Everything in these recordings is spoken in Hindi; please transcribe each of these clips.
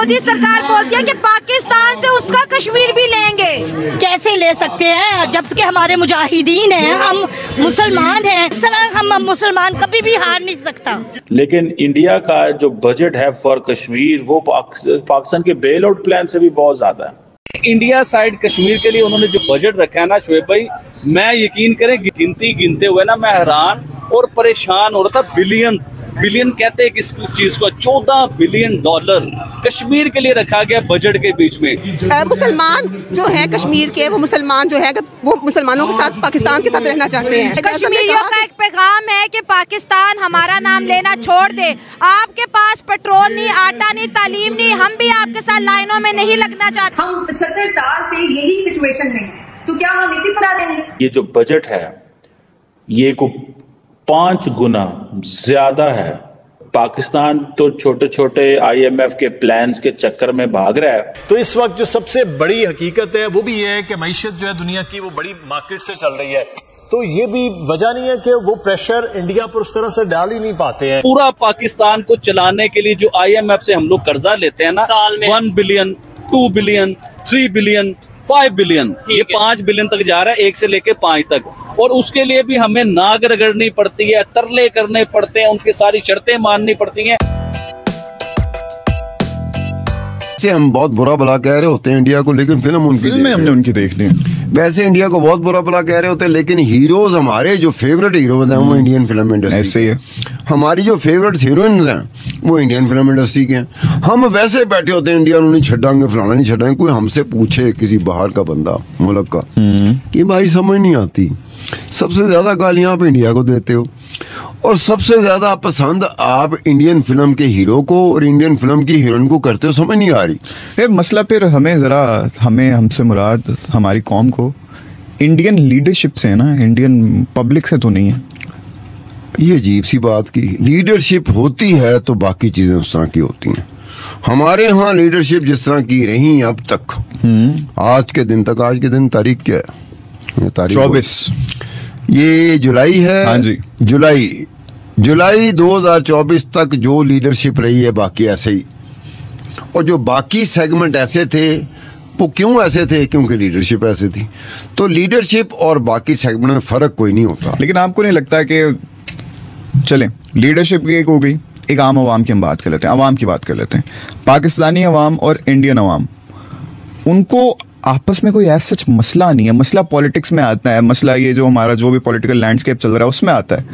मोदी सरकार बोलती है कि पाकिस्तान से उसका कश्मीर भी लेंगे, कैसे ले सकते हैं जबकि हमारे मुजाहिदीन हैं, हम मुसलमान हैं। इस तरह हम मुसलमान कभी भी हार नहीं सकता। लेकिन इंडिया का जो बजट है फॉर कश्मीर वो पाकिस्तान के बेल आउट प्लान से भी बहुत ज्यादा है। इंडिया साइड कश्मीर के लिए उन्होंने जो बजट रखा है ना शोएब भाई, मैं यकीन करें गिनती गिनते हुए ना मैं हैरान और परेशान हो रहा था। बिलियन कहते हैं किस चीज को, 14 बिलियन डॉलर कश्मीर के लिए रखा गया बजट के बीच में। मुसलमान जो है कश्मीर के, वो मुसलमान जो है वो मुसलमानों के साथ, पाकिस्तान के साथ रहना चाहते हैं। कश्मीरियों का एक पैगाम है कि पाकिस्तान हमारा नाम लेना छोड़ दे, आपके पास पेट्रोल नहीं, आटा नहीं, तालीम नहीं, हम भी आपके साथ लाइनों में नहीं लगना चाहते। हम 75 साल से यही सिचुएशन में है, तो क्या हम इसी पर आ जाएंगे? ये जो बजट है ये को 5 गुना ज्यादा है। पाकिस्तान तो छोटे छोटे IMF के प्लान्स के चक्कर में भाग रहा है। तो इस वक्त जो सबसे बड़ी हकीकत है वो भी ये है कि मईशत जो है दुनिया की वो बड़ी मार्केट से चल रही है, तो ये भी वजह नहीं है कि वो प्रेशर इंडिया पर उस तरह से डाल ही नहीं पाते हैं। पूरा पाकिस्तान को चलाने के लिए जो IMF से हम लोग कर्जा लेते हैं ना, 1 बिलियन, 2 बिलियन, 3 बिलियन, 5 बिलियन, ये 5 बिलियन तक जा रहा है, 1 से लेके 5 तक। और उसके लिए भी हमें नाक रगड़नी पड़ती है, तरले करने पड़ते हैं, उनकी सारी शर्तें माननी पड़ती हैं। हम बहुत बुरा भला कह रहे होते हैं इंडिया को, लेकिन फिल्म उनकी में हमने उनकी देख ली। वैसे इंडिया को बहुत बुरा भला कह रहे होते हैं, लेकिन हीरोज हमारे जो फेवरेट हीरोज हैं वो इंडियन फिल्म इंडस्ट्री ऐसे ही है। हमारी जो फेवरेट हीरोइंस हैं वो इंडियन फिल्म इंडस्ट्री के हैं। हम वैसे बैठे होते हैं इंडिया उन्हें छड़ांगे, फलाना नहीं छड़ांगे। कोई हमसे पूछे किसी बाहर का बंदा मुल्क का कि भाई समझ नहीं आती, सबसे ज्यादा गालियां आप इंडिया को देते हो और सबसे ज्यादा पसंद आप इंडियन फिल्म के हीरो को और इंडियन फिल्म की हीरोइन को करते हो, समझ नहीं आ रही ये मसला। फिर हमें जरा हमसे मुराद हमारी कौम को इंडियन लीडरशिप से है ना, इंडियन पब्लिक से तो नहीं है। ये अजीब सी बात की लीडरशिप होती है तो बाकी चीजें उस तरह की होती हैं। हमारे यहाँ लीडरशिप जिस तरह की रही अब तक, आज के दिन तक, आज के दिन तारीख क्या है? 24 ये जुलाई है। हाँ जी, जुलाई 2024 तक जो लीडरशिप रही है बाकी ऐसे ही, और जो बाकी सेगमेंट ऐसे थे वो क्यों ऐसे थे? क्योंकि लीडरशिप ऐसे थी। तो लीडरशिप और बाकी सेगमेंट में फर्क कोई नहीं होता। लेकिन आपको नहीं लगता कि चलें लीडरशिप की एक हो गई, एक आम आवाम की हम बात कर लेते हैं, आवाम की बात कर लेते हैं, पाकिस्तानी आवाम और इंडियन आवाम, उनको आपस में कोई ऐसा सच मसला नहीं है। मसला पॉलिटिक्स में आता है, मसला ये जो हमारा जो भी पॉलिटिकल लैंडस्केप चल रहा है उसमें आता है,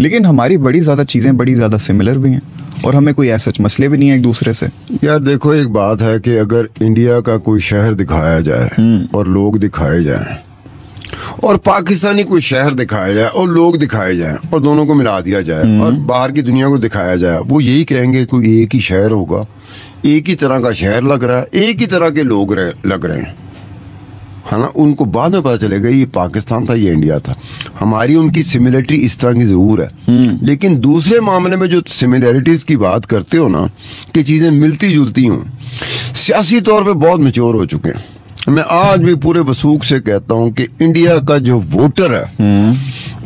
लेकिन हमारी बड़ी ज़्यादा चीज़ें बड़ी ज़्यादा सिमिलर भी हैं और हमें कोई ऐसा सच मसले भी नहीं है एक दूसरे से। यार देखो एक बात है कि अगर इंडिया का कोई शहर दिखाया जाए और लोग दिखाए जाए और पाकिस्तानी कोई शहर दिखाया जाए और लोग दिखाए जाए और दोनों को मिला दिया जाए और बाहर की दुनिया को दिखाया जाए, वो यही कहेंगे कोई एक ही शहर होगा, एक ही तरह का शहर लग रहा है, एक ही तरह के लोग लग रहे हैं, है ना। उनको बाद में पता चलेगा ये पाकिस्तान था, ये इंडिया था। हमारी उनकी सिमिलरिटी इस तरह की जरूर है, लेकिन दूसरे मामले में जो सिमिलरिटीज की बात करते हो ना कि चीज़ें मिलती जुलती हों, सियासी तौर पे बहुत मैच्योर हो चुके हैं। मैं आज भी पूरे वसूख से कहता हूँ कि इंडिया का जो वोटर है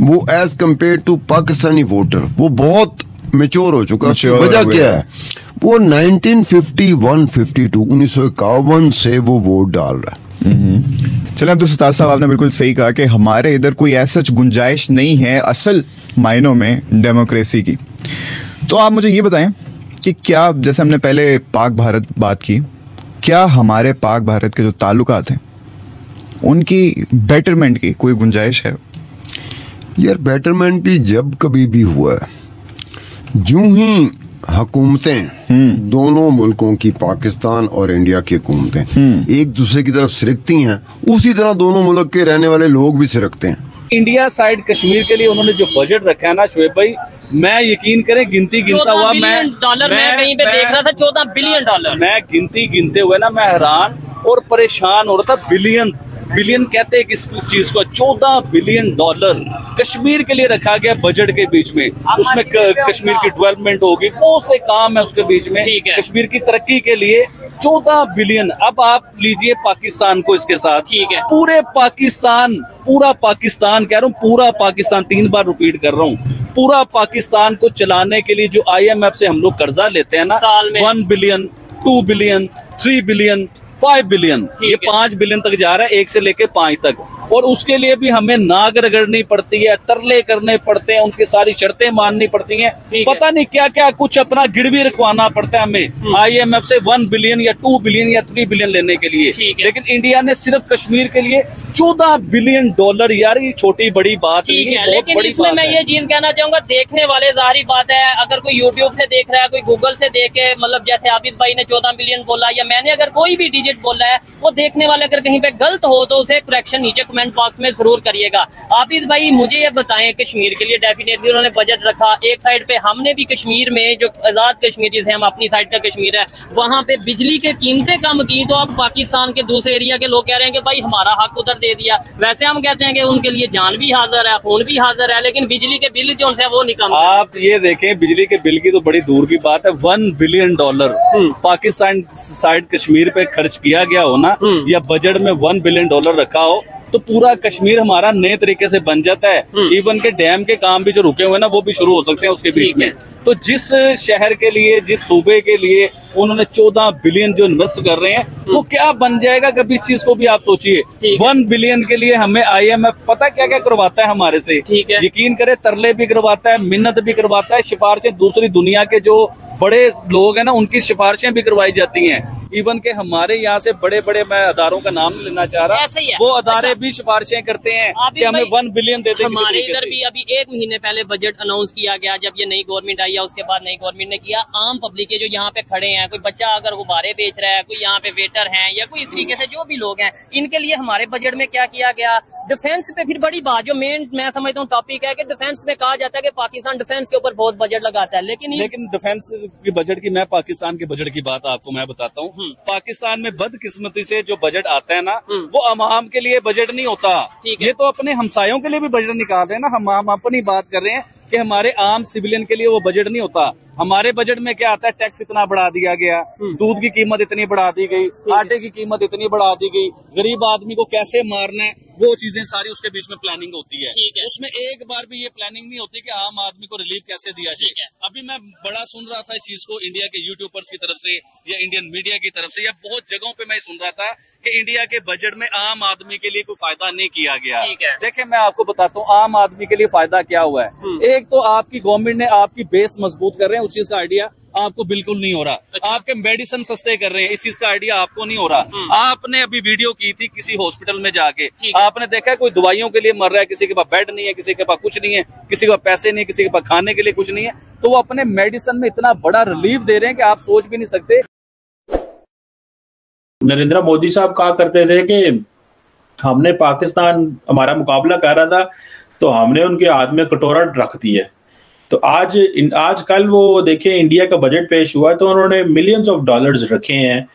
वो as compare to Pakistani voter वो बहुत मैच्योर हो चुका है। वजह क्या है? वो 1951 से वो वोट डाल रहा है। चलें तो उस्ताद साहब आपने बिल्कुल सही कहा कि हमारे इधर कोई ऐसा गुंजाइश नहीं है असल मायनों में डेमोक्रेसी की। तो आप मुझे ये बताएं कि क्या जैसे हमने पहले पाक भारत बात की, क्या हमारे पाक भारत के जो ताल्लुकात हैं उनकी बेटरमेंट की कोई गुंजाइश है? यार बेटरमेंट की जब कभी भी हुआ है, जूँ ही हकूमतें दोनों मुल्कों की, पाकिस्तान और इंडिया की हकूमतें एक दूसरे की तरफ सिरकती हैं, उसी तरह दोनों मुल्क के रहने वाले लोग भी सिरकते हैं। इंडिया साइड कश्मीर के लिए उन्होंने जो बजट रखा है ना शोएब भाई, मैं यकीन करें गिनती गिनता हुआ मैं 14 बिलियन डॉलर मैं गिनती गिनते हुए ना मैं हैरान और परेशान हो रहा था। बिलियन कहते हैं किस चीज को, 14 बिलियन डॉलर कश्मीर के लिए रखा गया बजट के बीच में। उसमें कश्मीर की डेवलपमेंट होगी, बहुत से काम है उसके बीच में, कश्मीर की तरक्की के लिए 14 बिलियन। अब आप लीजिए पाकिस्तान को इसके साथ, ठीक है, पूरा पाकिस्तान कह रहा हूँ, पूरा पाकिस्तान 3 बार रिपीट कर रहा हूँ, पूरा पाकिस्तान को चलाने के लिए जो IMF से हम लोग कर्जा लेते हैं ना, 1 बिलियन, 2 बिलियन, 3 बिलियन, 5 बिलियन, ये 5 बिलियन तक जा रहा है 1 से लेके 5 तक। और उसके लिए भी हमें नाक रगड़नी पड़ती है, तरले करने पड़ते हैं, उनकी सारी शर्तें माननी पड़ती हैं, पता नहीं क्या क्या कुछ अपना गिरवी रखवाना पड़ता है हमें IMF से 1 बिलियन या 2 बिलियन या 3 बिलियन लेने के लिए। लेकिन इंडिया ने सिर्फ कश्मीर के लिए $14 बिलियन, यार ये छोटी बड़ी बात नहीं है। लेकिन इसमें मैं ये चीज कहना चाहूंगा, देखने वाले जाहिर बात है, अगर कोई यूट्यूब से देख रहा है, कोई गूगल से देखे, मतलब जैसे आबिद भाई ने 14 बिलियन बोला या मैंने अगर कोई भी डिजिट बोला है, वो देखने वाले अगर कहीं पे गलत हो तो उसे करेक्शन नीचे कमेंट बॉक्स में जरूर करिएगा। आबिद भाई मुझे ये बताएं, कश्मीर के लिए डेफिनेटली उन्होंने बजट रखा, एक साइड पे हमने भी कश्मीर में जो आजाद कश्मीर जिसे हम अपनी साइड का कश्मीर है वहाँ पे बिजली की कीमतें कम की, तो अब पाकिस्तान के दूसरे एरिया के लोग कह रहे हैं कि भाई हमारा हक उधर दे दिया। वैसे हम कहते हैं कि उनके लिए जान भी हाजिर है, खून भी हाजिर है, लेकिन बिजली के बिल जो उनसे वो निकल। आप ये देखें, बिजली के बिल की तो बड़ी दूर की बात है, $1 बिलियन पाकिस्तान साइड कश्मीर पे खर्च किया गया हो ना, या बजट में $1 बिलियन रखा हो, तो पूरा कश्मीर हमारा नए तरीके से बन जाता है। इवन के डैम के काम भी जो रुके हुए ना, वो भी शुरू हो सकते हैं उसके बीच में। तो जिस शहर के लिए, जिस सूबे के लिए उन्होंने 14 बिलियन जो इन्वेस्ट कर रहे हैं, वो क्या बन जाएगा, कभी इस चीज को भी आप सोचिए। 1 बिलियन के लिए हमें IMF पता क्या क्या करवाता है हमारे से, यकीन करें तरले भी करवाता है, मिन्नत भी करवाता है, सिफारिशें दूसरी दुनिया के जो बड़े लोग हैं ना उनकी सिफारिशें भी करवाई जाती हैं। इवन के हमारे यहाँ से बड़े बड़े, मैं अदारों का नाम लेना चाह रहा, वो अदारे अच्छा। भी सिफारिशें करते हैं कि हमें 1 बिलियन दे दें। हमारे इधर भी अभी 1 महीने पहले बजट अनाउंस किया गया, जब ये नई गवर्नमेंट आई है उसके बाद नई गवर्नमेंट ने किया। आम पब्लिक के जो यहाँ पे खड़े हैं, कोई बच्चा अगर गुब्बारे बेच रहा है, कोई यहाँ पे वेटर है या कोई इस तरीके से जो भी लोग हैं, इनके लिए हमारे बजट में क्या किया गया। डिफेंस पे फिर बड़ी बात जो मेन मैं समझता हूँ टॉपिक है कि डिफेंस में कहा जाता है कि पाकिस्तान डिफेंस के ऊपर बहुत बजट लगाता है, लेकिन डिफेंस के बजट की, मैं पाकिस्तान के बजट की बात आपको मैं बताता हूँ। पाकिस्तान में बदकिस्मती से जो बजट आता है ना, वो अवाम के लिए बजट नहीं होता, ये तो अपने हमसायों के लिए भी बजट निकाल रहे हैं ना। हम अपनी बात कर रहे हैं कि हमारे आम सिविलियन के लिए वो बजट नहीं होता। हमारे बजट में क्या आता है, टैक्स इतना बढ़ा दिया गया, दूध की कीमत इतनी बढ़ा दी गई, आटे की कीमत इतनी बढ़ा दी गई, गरीब आदमी को कैसे मारना है, वो चीजें सारी उसके बीच में प्लानिंग होती है। उसमें एक बार भी ये प्लानिंग नहीं होती कि आम आदमी को रिलीफ कैसे दिया जाए। अभी मैं बड़ा सुन रहा था इस चीज को, इंडिया के यूट्यूबर्स की तरफ से या इंडियन मीडिया की तरफ से या बहुत जगहों पे मैं सुन रहा था कि इंडिया के बजट में आम आदमी के लिए कोई फायदा नहीं किया गया। देखिये मैं आपको बताता हूँ आम आदमी के लिए फायदा क्या हुआ है। एक तो आपकी गवर्नमेंट ने आपकी बेस मजबूत कर रहे हैं, उस चीज का आइडिया आपको बिल्कुल नहीं हो रहा। अच्छा। आपके मेडिसिन सस्ते कर रहे हैं, इस चीज का आइडिया आपको नहीं हो रहा। आपने अभी वीडियो की थी किसी हॉस्पिटल में जाके, आपने देखा कोई दवाइयों के लिए मर रहा है, किसी के पास बेड नहीं है, किसी के पास कुछ नहीं है, किसी के पास पैसे नहीं है, किसी के पास खाने के लिए कुछ नहीं है, तो वो अपने मेडिसिन में इतना बड़ा रिलीफ दे रहे हैं कि आप सोच भी नहीं सकते। नरेंद्र मोदी साहब कहा करते थे कि हमने पाकिस्तान हमारा मुकाबला कर रहा था तो हमने उनके हाथ में कटोरा रख दी है। तो आज कल वो देखें इंडिया का बजट पेश हुआ तो उन्होंने मिलियंस ऑफ डॉलर्स रखे हैं